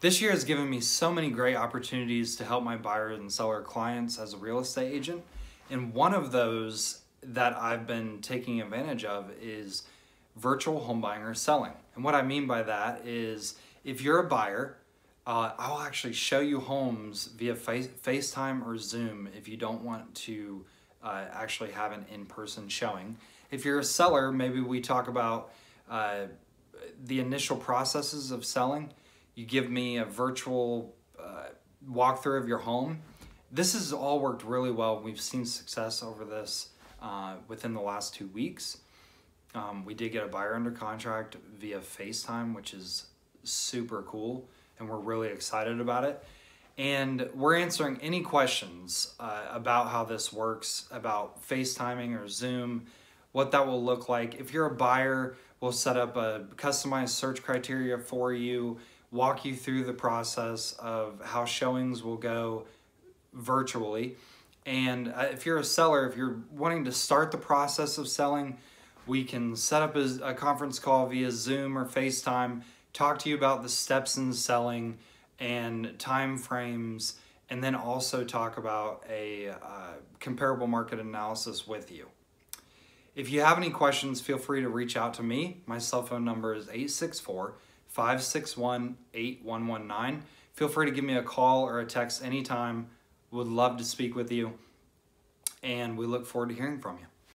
This year has given me so many great opportunities to help my buyer and seller clients as a real estate agent. And one of those that I've been taking advantage of is virtual home buying or selling. And what I mean by that is if you're a buyer, I'll actually show you homes via FaceTime or Zoom if you don't want to actually have an in-person showing. If you're a seller, maybe we talk about the initial processes of selling. You give me a virtual walkthrough of your home. This has all worked really well. We've seen success over this within the last 2 weeks. We did get a buyer under contract via FaceTime, which is super cool, and we're really excited about it. And we're answering any questions about how this works, about FaceTiming or Zoom, what that will look like. If you're a buyer, we'll set up a customized search criteria for you, walk you through the process of how showings will go virtually. And if you're a seller, if you're wanting to start the process of selling, we can set up a conference call via Zoom or FaceTime, talk to you about the steps in selling and time frames, and then also talk about a comparable market analysis with you. If you have any questions, feel free to reach out to me. My cell phone number is 864-561-8119. Feel free to give me a call or a text anytime. Would love to speak with you, and we look forward to hearing from you.